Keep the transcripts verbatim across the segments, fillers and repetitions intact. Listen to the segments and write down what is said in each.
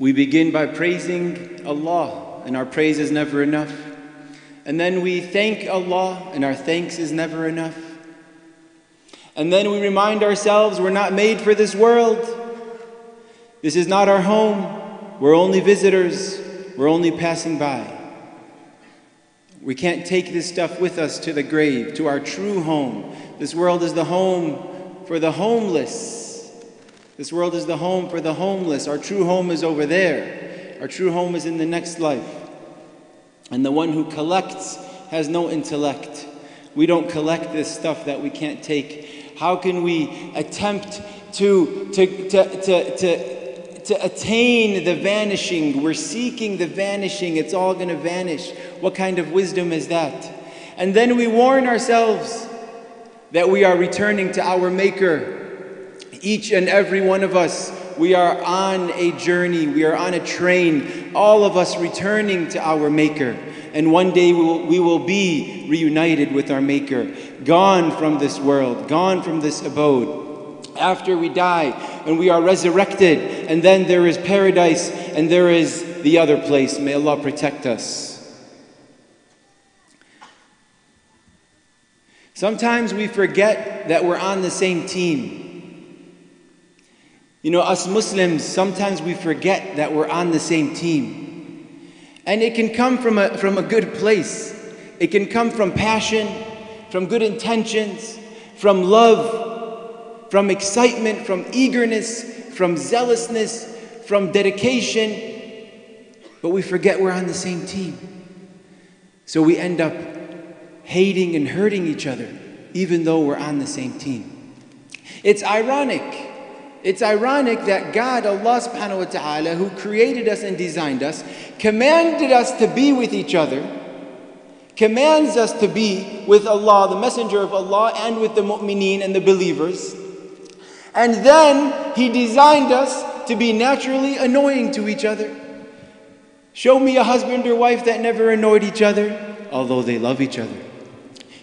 We begin by praising Allah, and our praise is never enough. And then we thank Allah, and our thanks is never enough. And then we remind ourselves we're not made for this world. This is not our home. We're only visitors. We're only passing by. We can't take this stuff with us to the grave, to our true home. This world is the home for the homeless. This world is the home for the homeless. Our true home is over there. Our true home is in the next life. And the one who collects has no intellect. We don't collect this stuff that we can't take. How can we attempt to, to, to, to, to, to attain the vanishing? We're seeking the vanishing. It's all going to vanish. What kind of wisdom is that? And then we warn ourselves that we are returning to our Maker. Each and every one of us, we are on a journey. We are on a train. All of us returning to our Maker. And one day we will, we will be reunited with our Maker. Gone from this world. Gone from this abode. After we die and we are resurrected. And then there is paradise and there is the other place. May Allah protect us. Sometimes we forget that we're on the same team. You know, us Muslims, sometimes we forget that we're on the same team. And it can come from a, from a good place. It can come from passion, from good intentions, from love, from excitement, from eagerness, from zealousness, from dedication. But we forget we're on the same team. So we end up hating and hurting each other, even though we're on the same team. It's ironic. It's ironic that God, Allah subhanahu wa ta'ala, who created us and designed us, commanded us to be with each other, commands us to be with Allah, the messenger of Allah, and with the mu'mineen and the believers. And then He designed us to be naturally annoying to each other. Show me a husband or wife that never annoyed each other, although they love each other.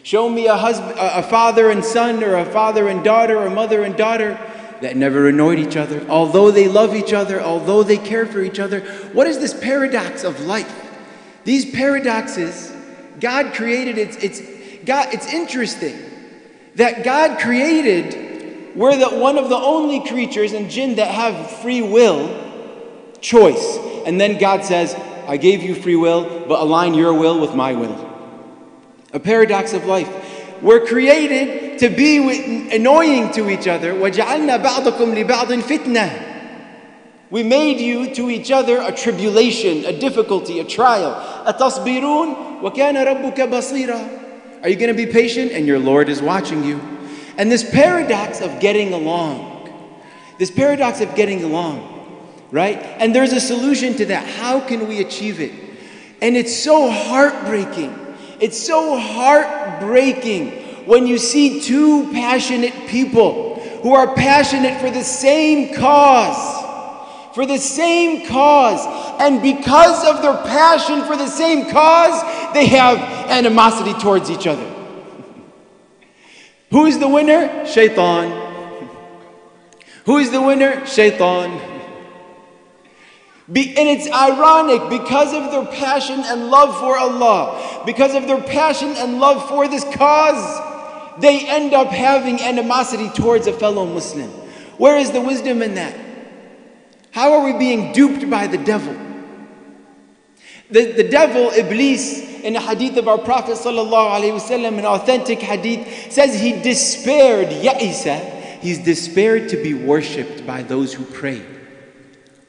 Show me a husband, a father and son, or a father and daughter, or mother and daughter that never annoyed each other, although they love each other, although they care for each other. What is this paradox of life? These paradoxes, God created, it's, it's, God, it's interesting that God created, we're the, one of the only creatures in jinn that have free will, choice. And then God says, I gave you free will, but align your will with my will. A paradox of life. We're created to be with, annoying to each other. وَجَعَلْنَا بَعْضَكُمْ لِبَعْضٍ فِتْنَةً. We made you to each other a tribulation, a difficulty, a trial. أَتَصْبِرُونَ وَكَانَ رَبُّكَ بَصِيرًا. Are you going to be patient? And your Lord is watching you. And this paradox of getting along, this paradox of getting along, right? And there's a solution to that. How can we achieve it? And it's so heartbreaking. It's so heartbreaking when you see two passionate people who are passionate for the same cause, for the same cause. And because of their passion for the same cause, they have animosity towards each other. Who is the winner? Shaitan. Who is the winner? Shaitan. Be, and it's ironic, because of their passion and love for Allah, because of their passion and love for this cause, they end up having animosity towards a fellow Muslim. Where is the wisdom in that? How are we being duped by the devil? The, the devil, Iblis, in a hadith of our Prophet ﷺ, an authentic hadith, says he despaired, Ya'isa, he's despaired to be worshipped by those who pray.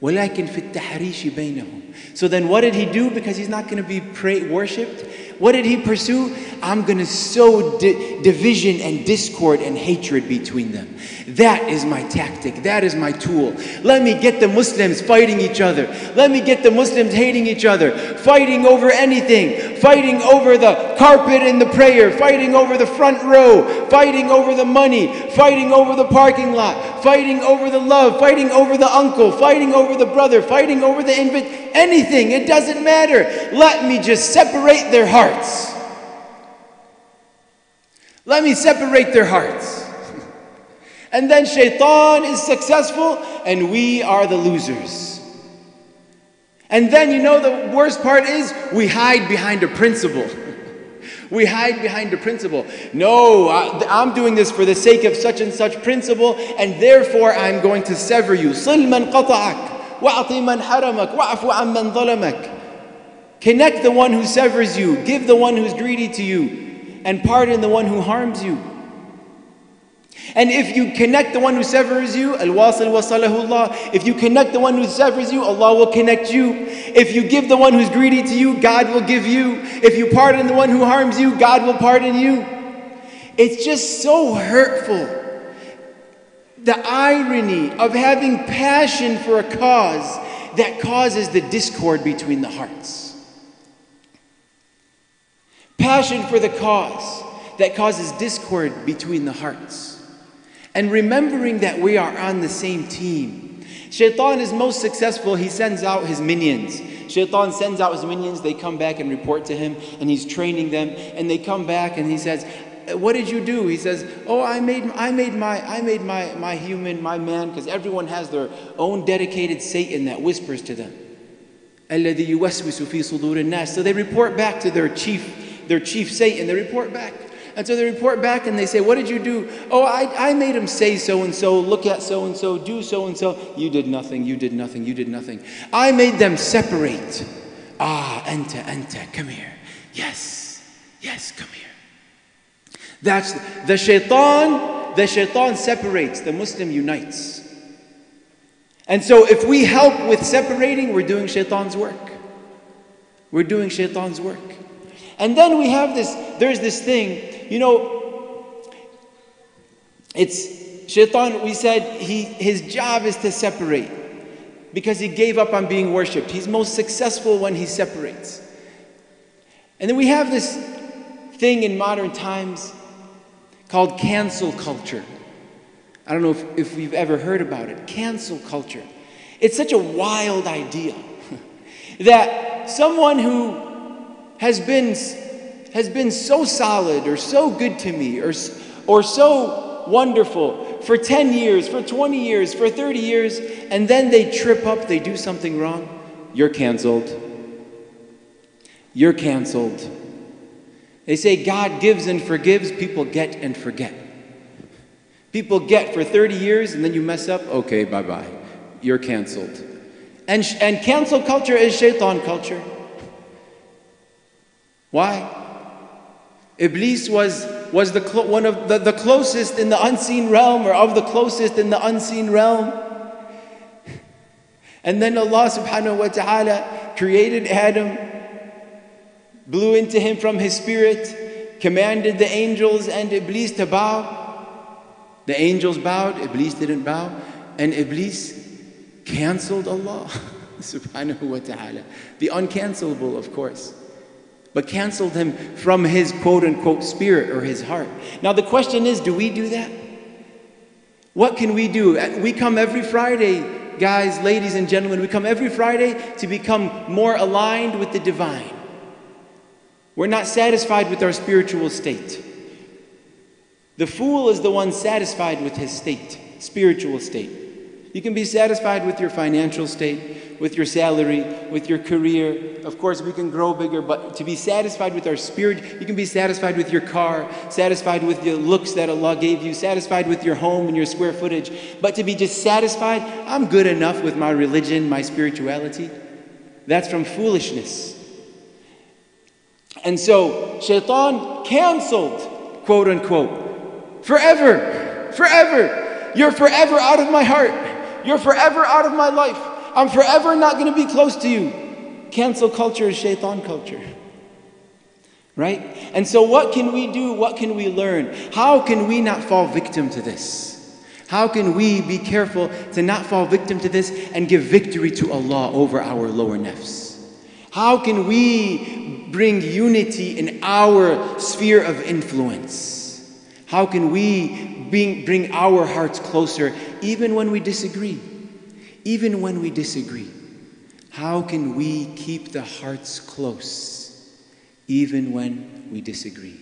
وَلَكِنْ فِي التَّحْرِيشِ بَيْنَهُمْ. So then what did he do? Because he's not going to be pray, worshipped. What did he pursue? I'm going to sow di division and discord and hatred between them. That is my tactic. That is my tool. Let me get the Muslims fighting each other. Let me get the Muslims hating each other. Fighting over anything. Fighting over the carpet in the prayer. Fighting over the front row. Fighting over the money. Fighting over the parking lot. Fighting over the love. Fighting over the uncle. Fighting over the brother. Fighting over the infant. Anything. It doesn't matter. Let me just separate their hearts. Hearts. Let me separate their hearts. And then Shaitan is successful and we are the losers. And then, you know, the worst part is we hide behind a principle. We hide behind a principle. No, I, I'm doing this for the sake of such and such principle, and therefore I'm going to sever you. صِلْ مَنْ قَطَعَكْ وَأَعْطِ مَنْ حَرَمَكْ وَعْفُ عَنْ مَنْ ظَلَمَكْ. Connect the one who severs you, give the one who's greedy to you, and pardon the one who harms you. And if you connect the one who severs you, al-wasil wasalahu Allah. If you connect the one who severs you, Allah will connect you. If you give the one who's greedy to you, God will give you. If you pardon the one who harms you, God will pardon you. It's just so hurtful. The irony of having passion for a cause that causes the discord between the hearts. Passion for the cause that causes discord between the hearts. And remembering that we are on the same team. Shaitan is most successful. He sends out his minions. Shaitan sends out his minions. They come back and report to him. And he's training them. And they come back and he says, what did you do? He says, oh, I made, I made, my, I made my, my human, my man. Because everyone has their own dedicated Satan that whispers to them. الَّذِي يُوَسْوِسُ فِي صُدُورِ النَّاسِ. So they report back to their chief, their chief Satan. They report back. And so they report back and they say, what did you do? Oh, I, I made him say so-and-so, look at so-and-so, do so-and-so. You did nothing, you did nothing, you did nothing. I made them separate. Ah, anta, anta, come here. Yes, yes, come here. That's the shaitan, the shaitan separates, the Muslim unites. And so if we help with separating, we're doing shaitan's work. We're doing shaitan's work. And then we have this, there's this thing, you know, it's Shaitan, we said, he, his job is to separate because he gave up on being worshipped. He's most successful when he separates. And then we have this thing in modern times called cancel culture. I don't know if, if we've ever heard about it. Cancel culture. It's such a wild idea that someone who has been, has been so solid or so good to me or, or so wonderful for ten years, for twenty years, for thirty years, and then they trip up, they do something wrong. You're canceled. You're canceled. They say God gives and forgives, people get and forget. People get for thirty years and then you mess up, okay, bye-bye. You're canceled. And, and cancel culture is shaitan culture. Why? Iblis was, was the one of the, the closest in the unseen realm, or of the closest in the unseen realm. And then Allah subhanahu wa ta'ala created Adam, blew into him from his spirit, commanded the angels and Iblis to bow. The angels bowed, Iblis didn't bow, and Iblis canceled Allah subhanahu wa ta'ala. The uncancelable, of course. But canceled him from his quote-unquote spirit or his heart. Now the question is, do we do that? What can we do? We come every Friday, guys, ladies and gentlemen, we come every Friday to become more aligned with the divine. We're not satisfied with our spiritual state. The fool is the one satisfied with his state, spiritual state. You can be satisfied with your financial state, with your salary, with your career. Of course, we can grow bigger, but to be satisfied with our spirit, you can be satisfied with your car, satisfied with the looks that Allah gave you, satisfied with your home and your square footage. But to be just satisfied, I'm good enough with my religion, my spirituality. That's from foolishness. And so, Shaitan canceled, quote unquote, forever, forever. You're forever out of my heart. You're forever out of my life. I'm forever not going to be close to you. Cancel culture is shaitan culture. Right? And so what can we do? What can we learn? How can we not fall victim to this? How can we be careful to not fall victim to this and give victory to Allah over our lower nafs? How can we bring unity in our sphere of influence? How can we bring our hearts closer even when we disagree? Even when we disagree, how can we keep the hearts close, even when we disagree?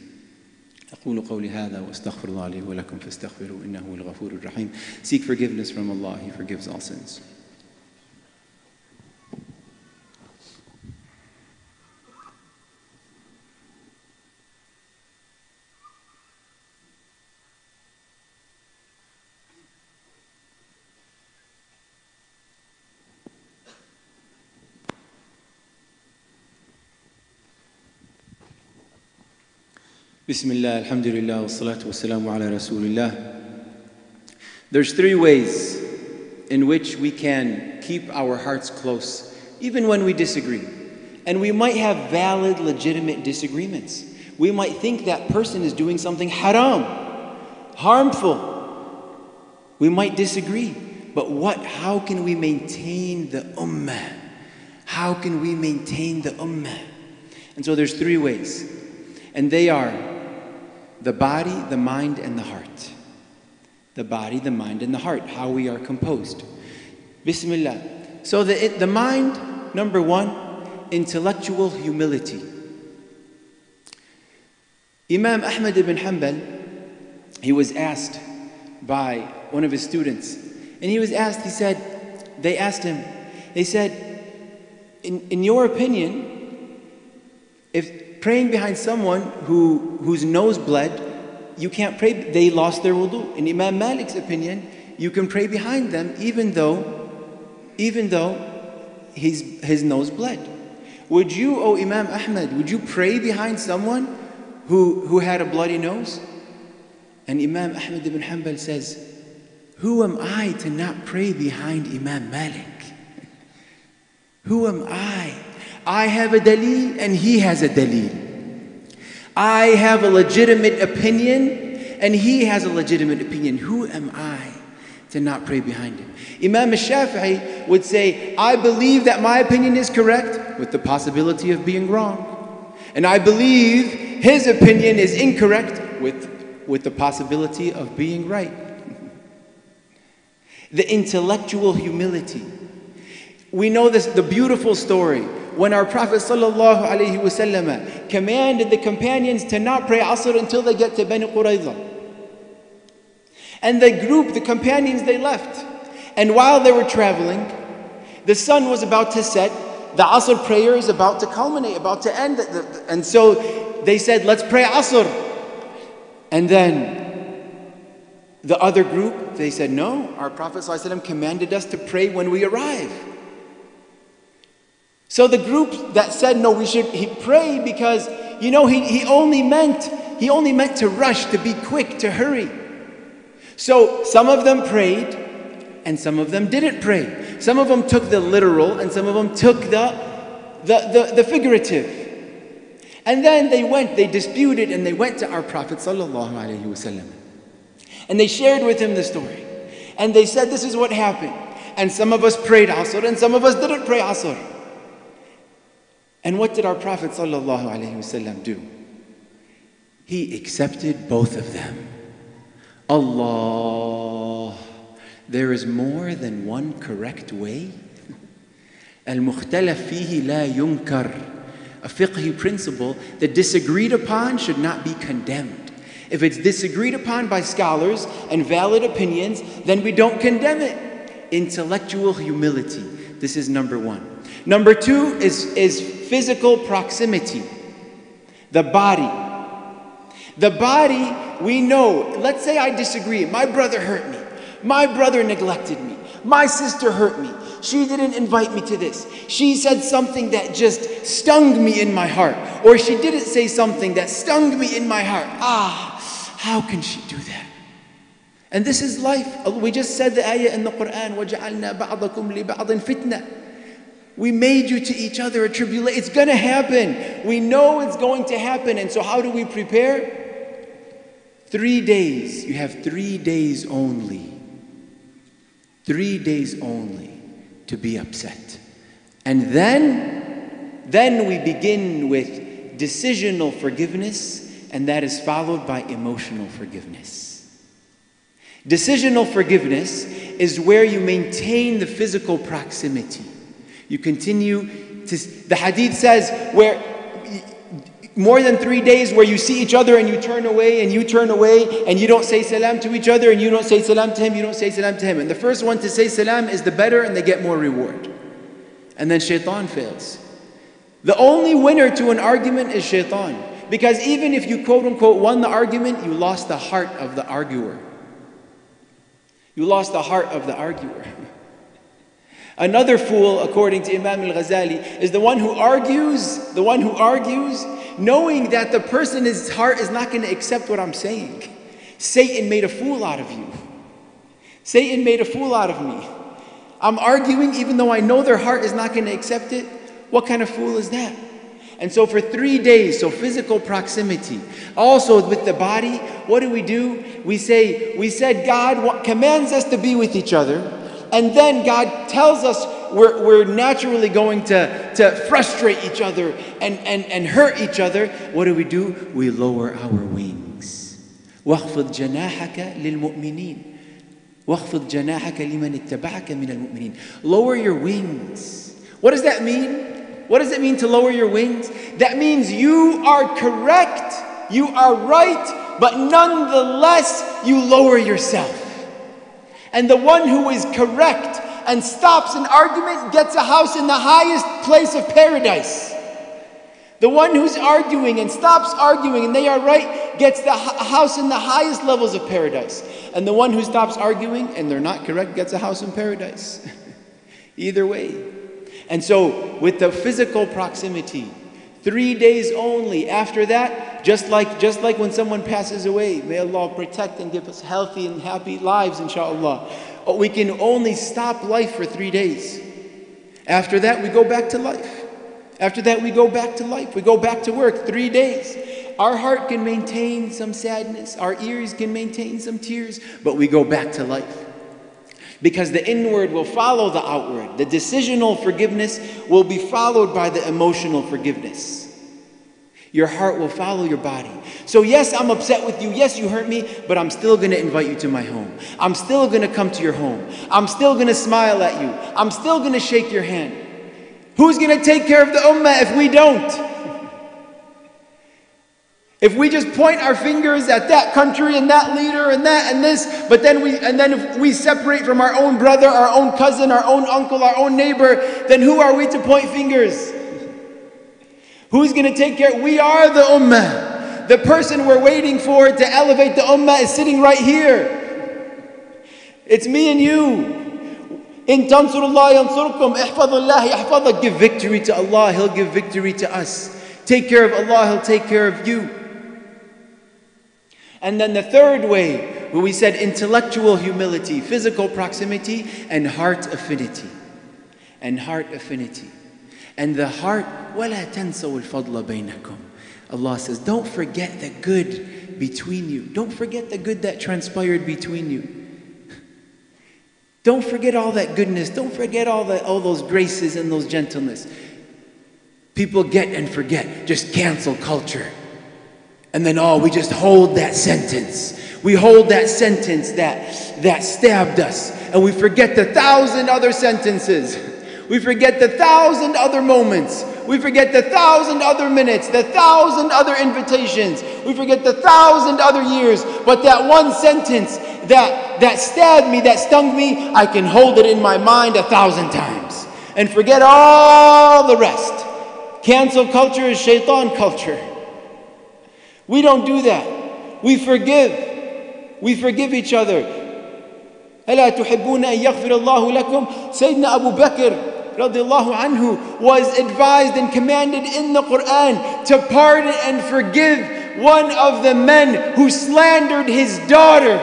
أقول قولي هذا وأستغفر الله لي ولكم فاستغفروا إنه هو الغفور الرحيم. Seek forgiveness from Allah; He forgives all sins. Bismillah, alhamdulillah, wa salatu wa salamu ala rasulillah. There's three ways in which we can keep our hearts close, even when we disagree. And we might have valid, legitimate disagreements. We might think that person is doing something haram, harmful. We might disagree, but what, how can we maintain the ummah? How can we maintain the ummah? And so there's three ways, and they are the body, the mind, and the heart. The body, the mind, and the heart, how we are composed. Bismillah. So the, the mind, number one, intellectual humility. Imam Ahmad ibn Hanbal, he was asked by one of his students, and he was asked, he said, they asked him, they said, in, in your opinion, if praying behind someone who, whose nose bled, you can't pray, they lost their wudu. In Imam Malik's opinion, you can pray behind them even though, even though his, his nose bled. Would you, O Imam Ahmad, would you pray behind someone who, who had a bloody nose? And Imam Ahmad ibn Hanbal says, who am I to not pray behind Imam Malik? Who am I? I have a dalil and he has a dalil. I have a legitimate opinion, and he has a legitimate opinion. Who am I to not pray behind him? Imam al-Shafi'i would say, I believe that my opinion is correct, with the possibility of being wrong. And I believe his opinion is incorrect, with, with the possibility of being right. The intellectual humility. We know this, the beautiful story. When our Prophet ﷺ commanded the companions to not pray Asr until they get to Bani Qurayza. And the group, the companions, they left. And while they were traveling, the sun was about to set. The Asr prayer is about to culminate, about to end. And so they said, let's pray Asr. And then the other group, they said, no, our Prophet ﷺ commanded us to pray when we arrive. So the group that said, no, we should he pray because, you know, he, he only meant, he only meant to rush, to be quick, to hurry. So some of them prayed and some of them didn't pray. Some of them took the literal and some of them took the, the, the, the figurative. And then they went, they disputed and they went to our Prophet ﷺ. And they shared with him the story. And they said, this is what happened. And some of us prayed Asr and some of us didn't pray Asr. And what did our Prophet ﷺ do? He accepted both of them. Allah, there is more than one correct way. Al-mukhtalaf fihi la yunkar. A fiqhi principle that disagreed upon should not be condemned. If it's disagreed upon by scholars and valid opinions, then we don't condemn it. Intellectual humility. This is number one. Number two is, is physical proximity, the body. The body, we know, let's say I disagree. My brother hurt me. My brother neglected me. My sister hurt me. She didn't invite me to this. She said something that just stung me in my heart. Or she didn't say something that stung me in my heart. Ah, how can she do that? And this is life. We just said the ayah in the Quran, وَجَعَلْنَا بَعْضَكُمْ لِبَعْضٍ فِتْنَةً. We made you to each other a tribulation. It's going to happen. We know it's going to happen. And so how do we prepare? Three days. You have three days only. Three days only to be upset. And then, then we begin with decisional forgiveness, and that is followed by emotional forgiveness. Decisional forgiveness is where you maintain the physical proximity. You continue to, the hadith says, where more than three days where you see each other and you turn away and you turn away and you don't say salam to each other and you don't say salam to him, you don't say salam to him. And the first one to say salam is the better and they get more reward. And then shaitan fails. The only winner to an argument is shaitan. Because even if you quote unquote won the argument, you lost the heart of the arguer. You lost the heart of the arguer. Another fool, according to Imam al-Ghazali, is the one who argues, the one who argues knowing that the person's heart is not going to accept what I'm saying. Satan made a fool out of you. Satan made a fool out of me. I'm arguing even though I know their heart is not going to accept it. What kind of fool is that? And so for three days, so physical proximity. Also with the body, what do we do? We say, we said God commands us to be with each other. And then God tells us we're, we're naturally going to, to frustrate each other and, and, and hurt each other. What do we do? We lower our wings. وَخْفِضْ جَنَاحَكَ لِلْمُؤْمِنِينَ وَخْفِضْ جَنَاحَكَ لِمَنِ اتَّبَعَكَ مِنَ الْمُؤْمِنِينَ. Lower your wings. What does that mean? What does it mean to lower your wings? That means you are correct, you are right, but nonetheless you lower yourself. And the one who is correct and stops an argument gets a house in the highest place of paradise. The one who's arguing and stops arguing and they are right gets the house in the highest levels of paradise. And the one who stops arguing and they're not correct gets a house in paradise. Either way. And so, with the physical proximity, three days only. After that, just like, just like when someone passes away, may Allah protect and give us healthy and happy lives, inshaAllah. We can only stop life for three days. After that, we go back to life. After that, we go back to life. We go back to work, three days. Our heart can maintain some sadness. Our ears can maintain some tears, but we go back to life. Because the inward will follow the outward. The decisional forgiveness will be followed by the emotional forgiveness. Your heart will follow your body. So yes, I'm upset with you. Yes, you hurt me. But I'm still going to invite you to my home. I'm still going to come to your home. I'm still going to smile at you. I'm still going to shake your hand. Who's going to take care of the ummah if we don't? If we just point our fingers at that country and that leader and that and this, but then we and then if we separate from our own brother, our own cousin, our own uncle, our own neighbor, then who are we to point fingers? Who's going to take care? We are the ummah. The person we're waiting for to elevate the ummah is sitting right here. It's me and you. In tansurullah yansurkum, ihfadullah yahfaduk. Give victory to Allah, He'll give victory to us. Take care of Allah, He'll take care of you. And then the third way, where we said intellectual humility, physical proximity, and heart affinity. And heart affinity. And the heart, وَلَا تَنْسَوُ الْفَضْلَ بَيْنَكُمْ. Allah says, don't forget the good between you. Don't forget the good that transpired between you. Don't forget all that goodness. Don't forget all, that, all those graces and those gentleness. People get and forget. Just cancel culture. And then, oh, we just hold that sentence. We hold that sentence that, that stabbed us. And we forget the thousand other sentences. We forget the thousand other moments. We forget the thousand other minutes, the thousand other invitations. We forget the thousand other years. But that one sentence that, that stabbed me, that stung me, I can hold it in my mind a thousand times. And forget all the rest. Cancel culture is shaitan culture. We don't do that. We forgive. We forgive each other. أَلَا تُحِبُّونَ أَن يَغْفِرَ اللَّهُ لَكُمْ. Sayyidina Abu Bakr radiallahu anhu was advised and commanded in the Quran to pardon and forgive one of the men who slandered his daughter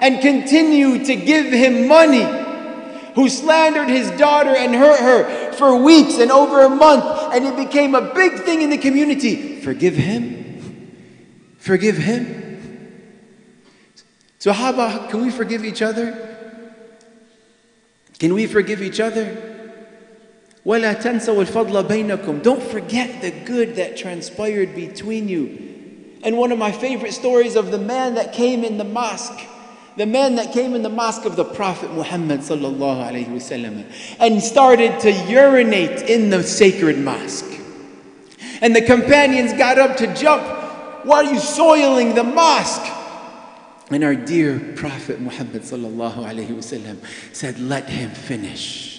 and continued to give him money, who slandered his daughter and hurt her for weeks and over a month, and it became a big thing in the community. Forgive him. Forgive him. Sahaba, can we forgive each other? Can we forgive each other? وَلَا تَنْسَوُ الْفَضْلَ بَيْنَكُمْ. Don't forget the good that transpired between you. And one of my favorite stories of the man that came in the mosque. The man that came in the mosque of the Prophet Muhammad sallallahu alaihi wasallam and started to urinate in the sacred mosque. And the companions got up to jump. Why are you soiling the mosque? And our dear Prophet Muhammad sallallahu alaihi wasallam said, let him finish.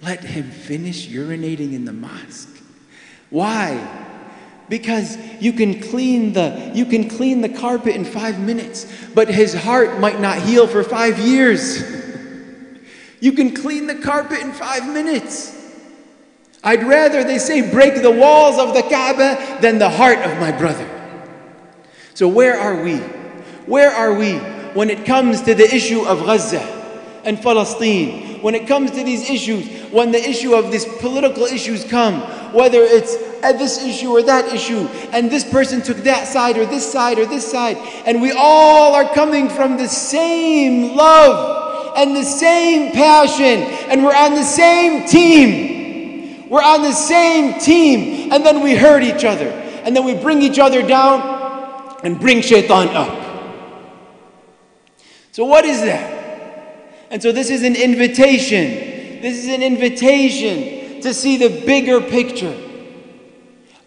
Let him finish urinating in the mosque. Why? Because you can clean the, you can clean the carpet in five minutes, but his heart might not heal for five years. You can clean the carpet in five minutes. I'd rather, they say, break the walls of the Kaaba than the heart of my brother. So where are we? Where are we when it comes to the issue of Gaza and Palestine? When it comes to these issues, when the issue of these political issues come, whether it's this issue or that issue, and this person took that side or this side or this side, and we all are coming from the same love and the same passion, and we're on the same team. We're on the same team, and then we hurt each other, and then we bring each other down and bring shaitan up. So what is that? And so this is an invitation. This is an invitation to see the bigger picture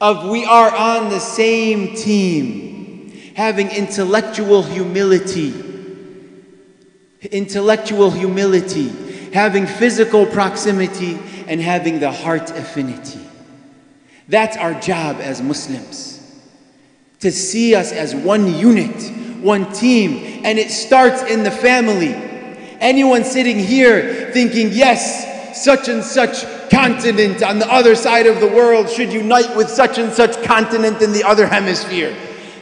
of we are on the same team, having intellectual humility. Intellectual humility, having physical proximity, and having the heart affinity. That's our job as Muslims. To see us as one unit, one team, and it starts in the family. Anyone sitting here thinking, yes, such and such continent on the other side of the world should unite with such and such continent in the other hemisphere.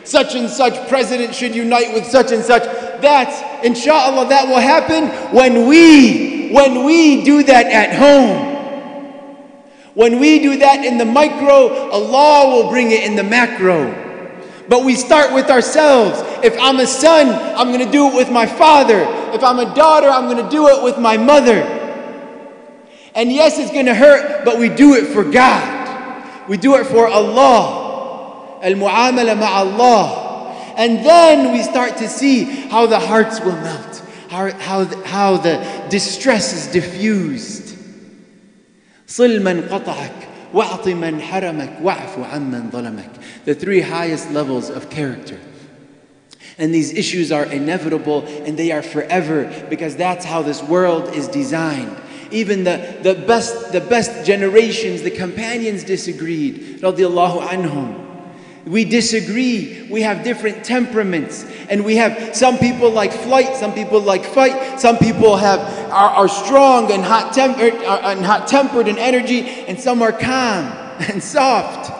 Such and such president should unite with such and such. That's, inshallah, that will happen when we, when we do that at home. When we do that in the micro, Allah will bring it in the macro. But we start with ourselves. If I'm a son, I'm going to do it with my father. If I'm a daughter, I'm going to do it with my mother. And yes, it's going to hurt, but we do it for God. We do it for Allah. Al-mu'amala ma'Allah. And then we start to see how the hearts will melt, how, how, the, how the distress is diffused. صِلْ مَنْ قَطَعَكَ وَأَعْطِ مَنْ حَرَمَكَ وَعْفُ عَمَّنْ ظَلَمَكَ. The three highest levels of character. And these issues are inevitable and they are forever, because that's how this world is designed. Even the, the, best, the best generations, the companions disagreed, radiallahu anhum. We disagree, we have different temperaments, and we have some people like flight, some people like fight, some people have are, are strong and hot-tempered and hot-tempered in energy, and some are calm and soft.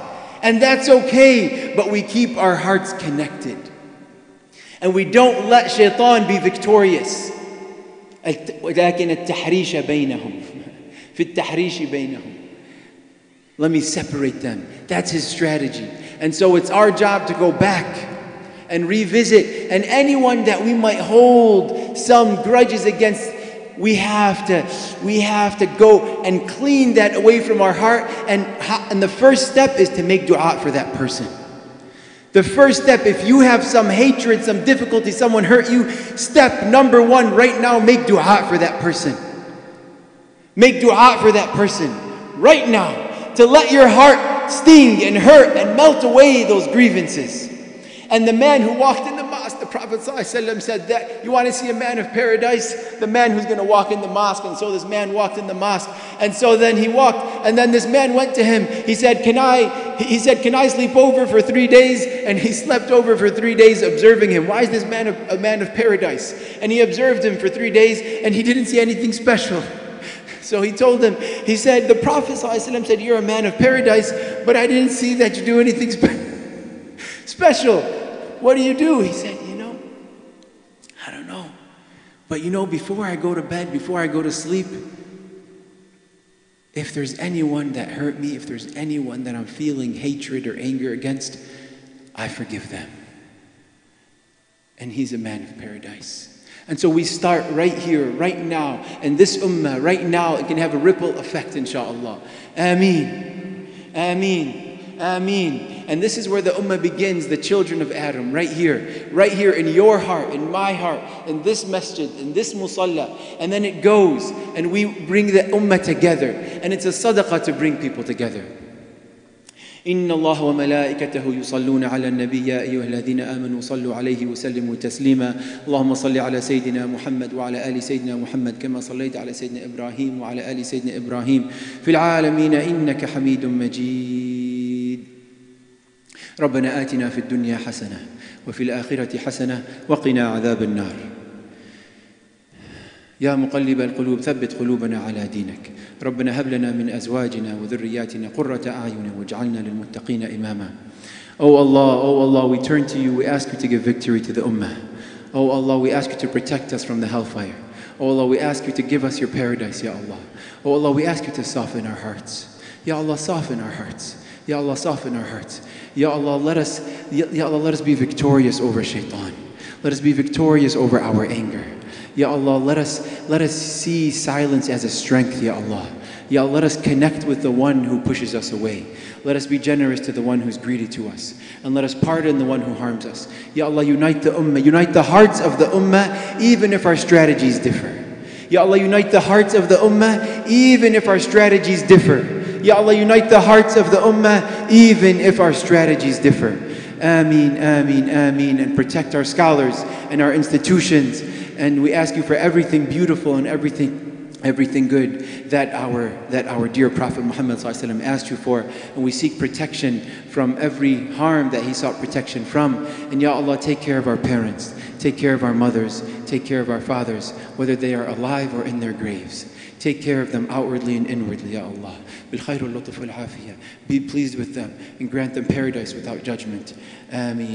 And that's okay, but we keep our hearts connected. And we don't let shaitan be victorious. Let me separate them. That's his strategy. And so it's our job to go back and revisit. And anyone that we might hold some grudges against, We have to, we have to go and clean that away from our heart. And, and the first step is to make dua for that person. The first step, if you have some hatred, some difficulty, someone hurt you, step number one right now, make dua for that person. Make dua for that person right now, to let your heart sting and hurt and melt away those grievances. And the man who walked in the mosque, the Prophet ﷺ said that, you want to see a man of paradise? The man who's going to walk in the mosque. And so this man walked in the mosque. And so then he walked. And then this man went to him. He said, can I, he said, can I sleep over for three days? And he slept over for three days observing him. Why is this man a, a man of paradise? And he observed him for three days and he didn't see anything special. So he told him, he said, the Prophet ﷺ said, you're a man of paradise, but I didn't see that you do anything special. Special. What do you do? He said, you know, I don't know. But you know, before I go to bed, before I go to sleep, if there's anyone that hurt me, if there's anyone that I'm feeling hatred or anger against, I forgive them. And he's a man of paradise. And so we start right here, right now. And this ummah, right now, it can have a ripple effect, insha'Allah. Ameen. Ameen. Ameen. And this is where the ummah begins, the children of Adam, right here. Right here in your heart, in my heart, in this masjid, in this musalla. And then it goes, and we bring the ummah together. And it's a sadaqah to bring people together. إن الله وملائكته يصلون على النبي يا أيها الذين آمنوا صلوا عليه وسلموا تسليما اللهم صل على سيدنا محمد وعلى آل سيدنا محمد كما صليت على سيدنا إبراهيم وعلى آل سيدنا إبراهيم في العالمين إنك حميد مجيد ربنا آتنا في الدنيا حسنة وفي الآخرة حسنة وقنا عذاب النار يا مقلب القلوب ثبت قلوبنا على دينك. ربنا هب لنا من أزواجنا وذرياتنا قرة أعين واجعلنا للمتقين إماما. O Allah, O Allah, we turn to you, we ask you to give victory to the Ummah. O Allah, we ask you to protect us from the hellfire. O Allah, we ask you to give us your paradise, Ya Allah. O Allah, we ask you to soften our hearts. Ya Allah, soften our hearts. Ya Allah, soften our hearts. Ya Allah, let us, Ya Allah, let us be victorious over shaitan. Let us be victorious over our anger. Ya Allah, let us, let us see silence as a strength, Ya Allah. Ya Allah, let us connect with the one who pushes us away. Let us be generous to the one who is greedy to us. And let us pardon the one who harms us. Ya Allah, unite the ummah. Unite the hearts of the ummah, even if our strategies differ. Ya Allah, unite the hearts of the ummah, even if our strategies differ. Ya Allah, unite the hearts of the ummah, even if our strategies differ. Ameen, ameen, ameen. And protect our scholars and our institutions. And we ask you for everything beautiful and everything everything good that our that our dear Prophet Muhammad ﷺ asked you for, and we seek protection from every harm that he sought protection from. And Ya Allah, take care of our parents, take care of our mothers, take care of our fathers, whether they are alive or in their graves. Take care of them outwardly and inwardly, Ya Allah. Bil khair wal lutf wal afiyah. Be pleased with them and grant them paradise without judgment. Ameen.